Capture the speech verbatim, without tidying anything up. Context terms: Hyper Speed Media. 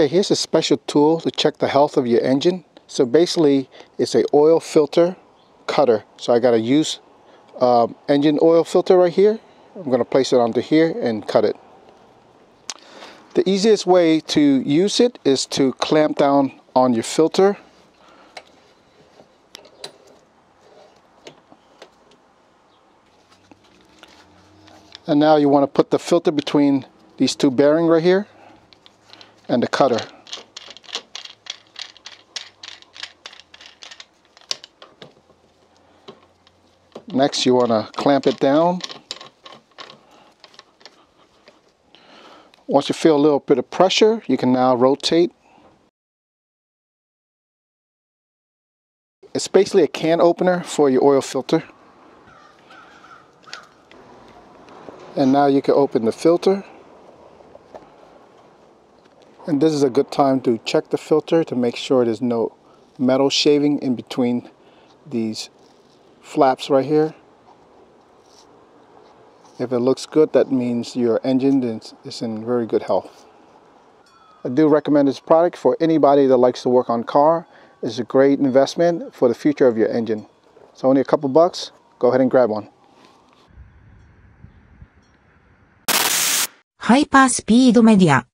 Okay, here's a special tool to check the health of your engine. So basically, it's an oil filter cutter. So I got a used um, engine oil filter right here. I'm going to place it onto here and cut it. The easiest way to use it is to clamp down on your filter. And now you want to put the filter between these two bearings right here and the cutter. Next, you want to clamp it down. Once you feel a little bit of pressure, you can now rotate. It's basically a can opener for your oil filter. And now you can open the filter. And this is a good time to check the filter to make sure there's no metal shaving in between these flaps right here. If it looks good, that means your engine is in very good health. I do recommend this product for anybody that likes to work on car. It's a great investment for the future of your engine. It's only a couple bucks. Go ahead and grab one. Hyper Speed Media.